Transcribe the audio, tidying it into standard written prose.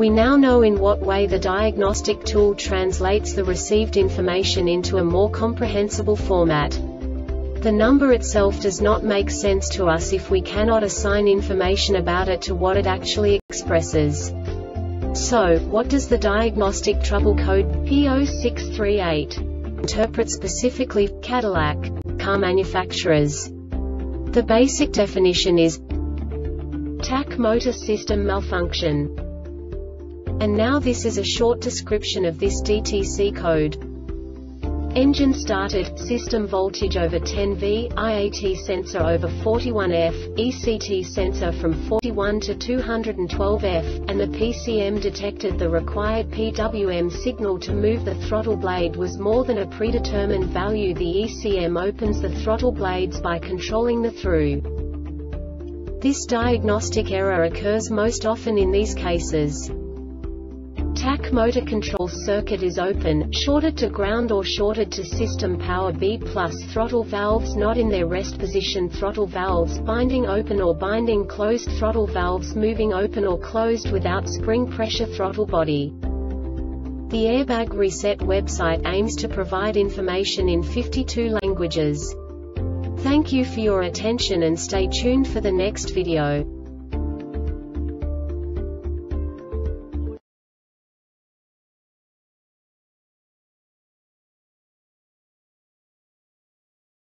We now know in what way the diagnostic tool translates the received information into a more comprehensible format. The number itself does not make sense to us if we cannot assign information about it to what it actually expresses. So, what does the diagnostic trouble code P0638 interpret specifically for Cadillac car manufacturers? The basic definition is TAC motor system malfunction. And now this is a short description of this DTC code. Engine started, system voltage over 10V, IAT sensor over 41F, ECT sensor from 41 to 212F, and the PCM detected the required PWM signal to move the throttle blade was more than a predetermined value. The ECM opens the throttle blades by controlling the through. This diagnostic error occurs most often in these cases. TAC motor control circuit is open, shorted to ground or shorted to system power. B+ throttle valves not in their rest position. Throttle valves binding open or binding closed. Throttle valves moving open or closed without spring pressure. Throttle body. The Airbag Reset website aims to provide information in 52 languages. Thank you for your attention and stay tuned for the next video.